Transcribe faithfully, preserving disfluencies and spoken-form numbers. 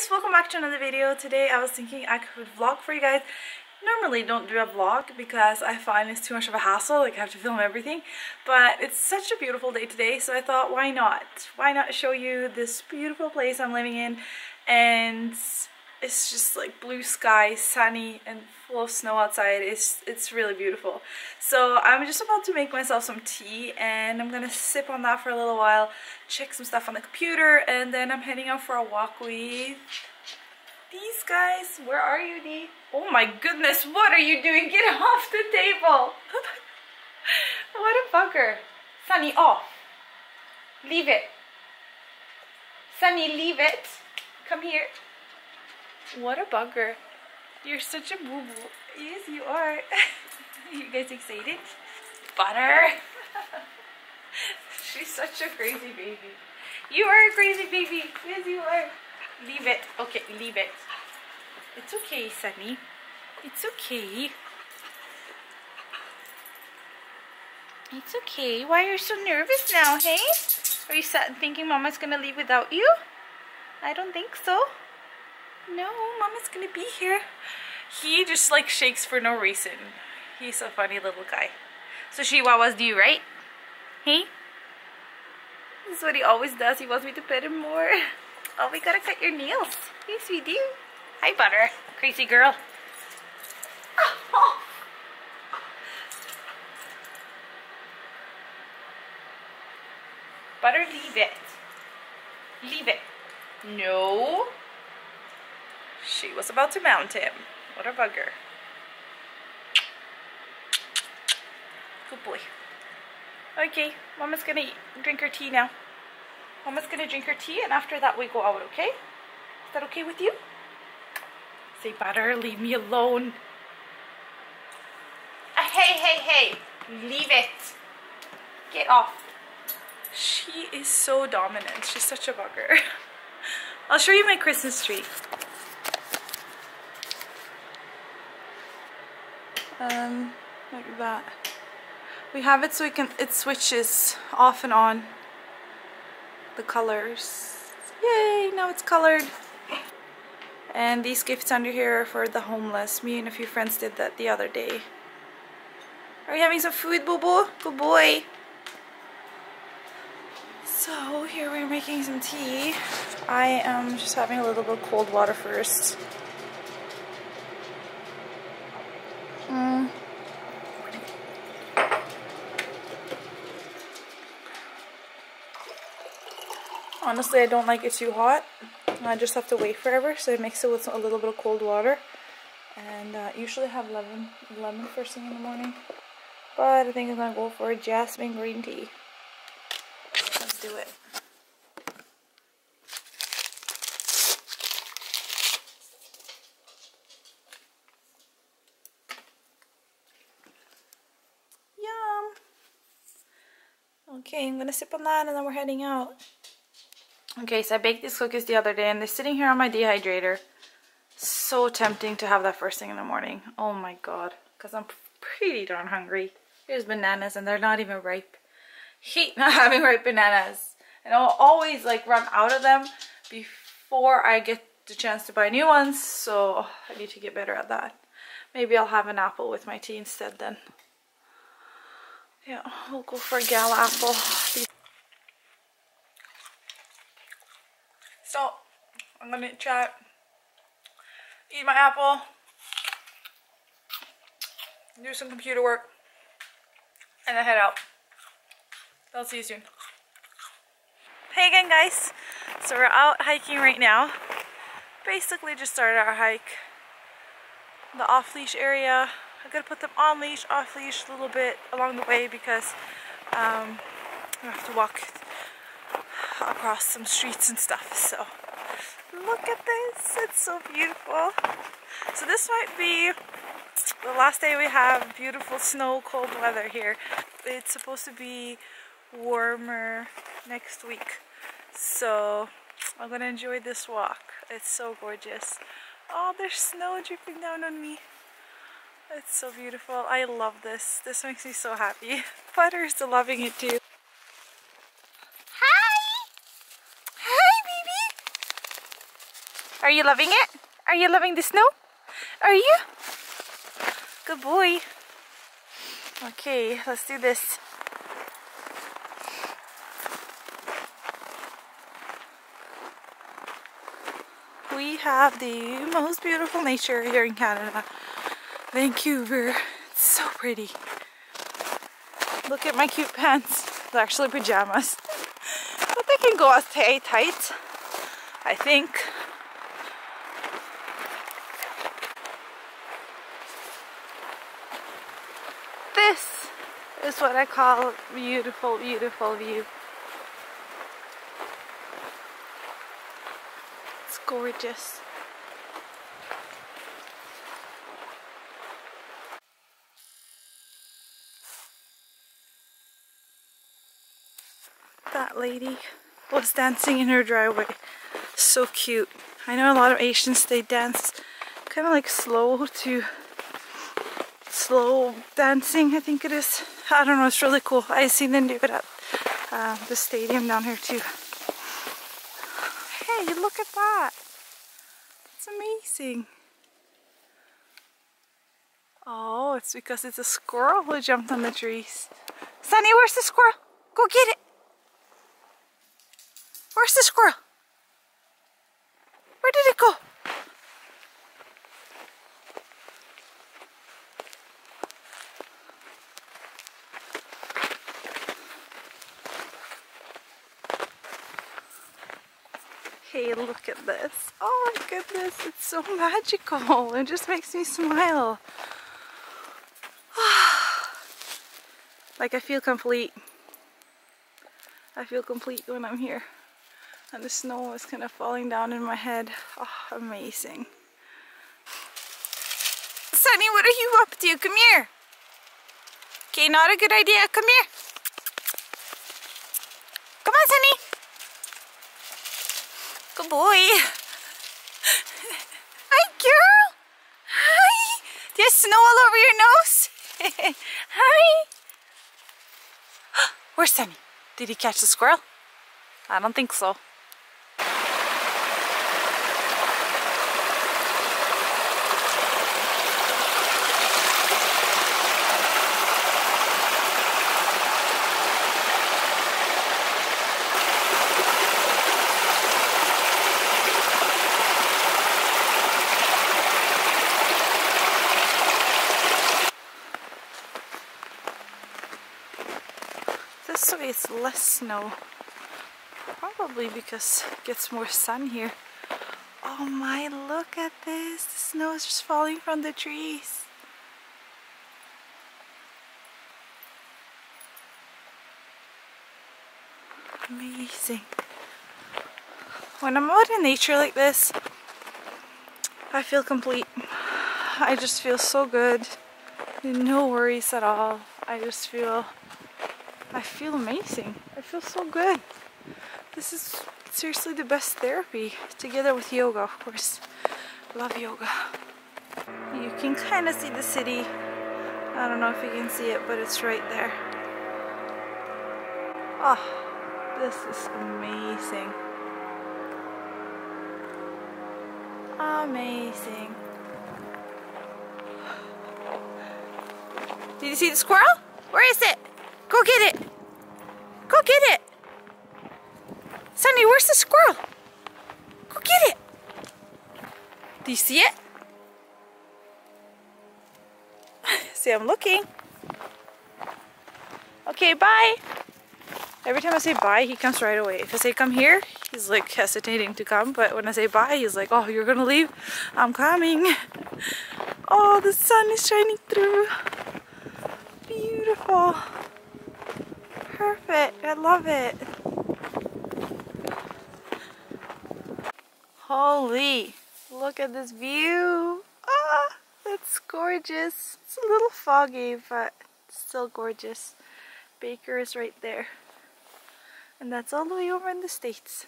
guys, welcome back to another video. Today I was thinking I could vlog for you guys. Normally don't do a vlog because I find it's too much of a hassle, like I have to film everything, but it's such a beautiful day today, so I thought why not why not show you this beautiful place I'm living in. And it's just like blue sky, sunny, and full of snow outside. It's it's really beautiful. So I'm just about to make myself some tea, and I'm gonna sip on that for a little while, check some stuff on the computer, and then I'm heading out for a walk with these guys. Where are you, Dee? Oh my goodness, what are you doing? Get off the table! What a fucker. Sunny, off. Leave it. Sunny, leave it. Come here. What a bugger. You're such a boo-boo. Yes, you are. You guys excited? Butter. She's such a crazy baby. You are a crazy baby. Yes, you are. Leave it. Okay, leave it. It's okay, Sunny. It's okay. It's okay. Why are you so nervous now, hey? Are you thinking Mama's gonna leave without you? I don't think so. No, Mama's gonna be here. He just like shakes for no reason. He's a funny little guy. So Chihuahuas do, right? Hey? This is what he always does. He wants me to pet him more. Oh, we gotta cut your nails. Yes, we do. Hi, Butter. Crazy girl. Oh. Butter, leave it. Leave it. No. She was about to mount him. What a bugger. Good boy. Okay, Mama's gonna eat, drink her tea now. Mama's gonna drink her tea, and after that we go out, okay? Is that okay with you? Say, Butter, leave me alone. Uh, hey, hey, hey. Leave it. Get off. She is so dominant. She's such a bugger. I'll show you my Christmas tree. Um, look at that. We have it so we can, it switches off and on the colors. Yay, now it's colored. And these gifts under here are for the homeless. Me and a few friends did that the other day. Are you having some food, Bobo? Good boy. So here we're making some tea. I am just having a little bit of cold water first. Mm. Honestly, I don't like it too hot. I just have to wait forever, so I mix it with a little bit of cold water. And uh, usually have lemon, lemon first thing in the morning. But I think I'm gonna go for a jasmine green tea. Let's do it. Okay, I'm gonna sip on that, and then we're heading out. Okay, so I baked these cookies the other day, and they're sitting here on my dehydrator. So tempting to have that first thing in the morning. Oh my god, because I'm pretty darn hungry. Here's bananas, and they're not even ripe. Hate not having ripe bananas. And I'll always like run out of them before I get the chance to buy new ones, so I need to get better at that. Maybe I'll have an apple with my tea instead then. Yeah, we'll go for a gala apple. So, I'm gonna try eat my apple, do some computer work, and then head out. I'll see you soon. Hey again, guys. So we're out hiking right now. Basically just started our hike. The off-leash area. I'm gonna put them on leash, off leash a little bit along the way because um, I have to walk across some streets and stuff. So look at this, it's so beautiful. So this might be the last day we have beautiful snow, cold weather here. It's supposed to be warmer next week. So I'm gonna enjoy this walk. It's so gorgeous. Oh, there's snow dripping down on me. It's so beautiful. I love this. This makes me so happy. Butter's loving it too. Hi! Hi, baby! Are you loving it? Are you loving the snow? Are you? Good boy. Okay, let's do this. We have the most beautiful nature here in Canada. Vancouver. It's so pretty. Look at my cute pants. They're actually pajamas. But they can go as tight, I think. This is what I call beautiful, beautiful view. It's gorgeous. That lady was dancing in her driveway. So cute. I know a lot of Asians, they dance kind of like slow to slow dancing, I think it is. I don't know, it's really cool. I've seen them do it at uh, the stadium down here too. Hey, look at that. It's amazing. Oh, it's because it's a squirrel who jumped on the trees. Sunny, where's the squirrel? Go get it. Where's the squirrel? Where did it go? Hey, look at this. Oh my goodness, it's so magical. It just makes me smile. Like, I feel complete. I feel complete when I'm here. And the snow is kind of falling down in my head. Oh, amazing. Sunny, what are you up to? Come here. Okay, not a good idea. Come here. Come on, Sunny. Good boy. Hi, girl. Hi. There's snow all over your nose. Hi. Where's Sunny? Did he catch the squirrel? I don't think so. This way it's less snow, probably because it gets more sun here. Oh my, look at this! The snow is just falling from the trees. Amazing. When I'm out in nature like this, I feel complete. I just feel so good. No worries at all. I just feel... I feel amazing. I feel so good. This is seriously the best therapy, together with yoga, of course. Love yoga. You can kind of see the city. I don't know if you can see it, but it's right there. Oh, this is amazing. Amazing. Did you see the squirrel? Where is it? Go get it! Go get it! Sunny, where's the squirrel? Go get it! Do you see it? See, I'm looking. Okay, bye! Every time I say bye, he comes right away. If I say come here, he's like hesitating to come. But when I say bye, he's like, oh, you're gonna leave? I'm coming. Oh, the sun is shining through. Beautiful. Perfect. I love it. Holy, look at this view. Ah, it's gorgeous. It's a little foggy, but it's still gorgeous. Baker is right there. And that's all the way over in the States.